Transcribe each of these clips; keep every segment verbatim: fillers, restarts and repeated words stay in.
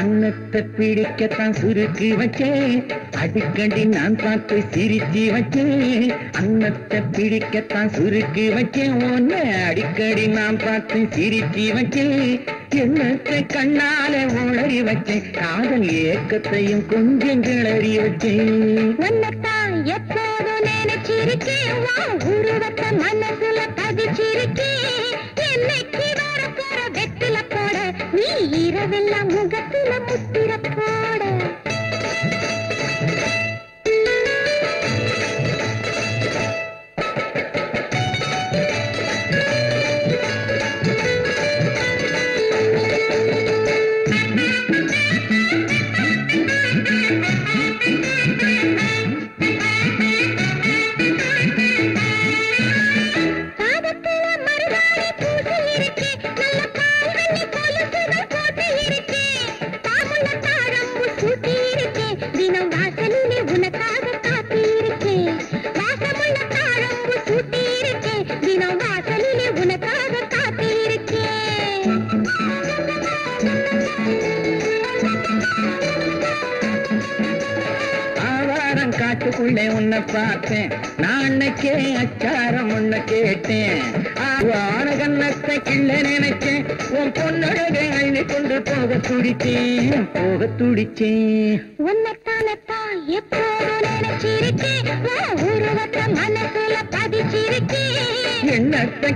अन्नते पिड़ता सुरुकी वचे अड़कड़ी नान पात सिरिची वचे अन्नते पिड़ता सुरुकी वचे ओने अड़कड़ी नान पात सिरिची वचे என்னத்தை கண்ணாலே உளறி வச்சேன் காதல் ஏக்கத்தையும் கொஞ்சம் கிளறி வச்சேன் வண்ணத்தா எப்போது நினைச்சிருக்கேன் உன் உருவத்தை மனசுல பதிச்சிருக்கேன் என்னைக்கு வர போற வெட்டில போட நீ இரவெல்லாம் முகத்துல முத்திர போட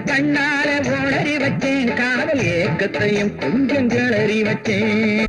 कण्णाले उणरी वच्चेन कादल एकत्तैयुम कुंजम किळरी वच्चेन।